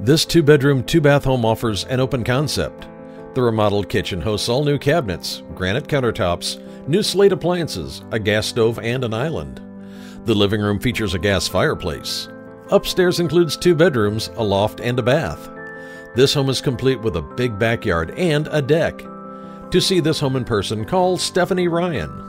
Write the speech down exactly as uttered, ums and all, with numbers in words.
This two-bedroom, two-bath home offers an open concept. The remodeled kitchen hosts all new cabinets, granite countertops, new slate appliances, a gas stove, and an island. The living room features a gas fireplace. Upstairs includes two bedrooms, a loft, and a bath. This home is complete with a big backyard and a deck. To see this home in person, call Stephanie Ryan.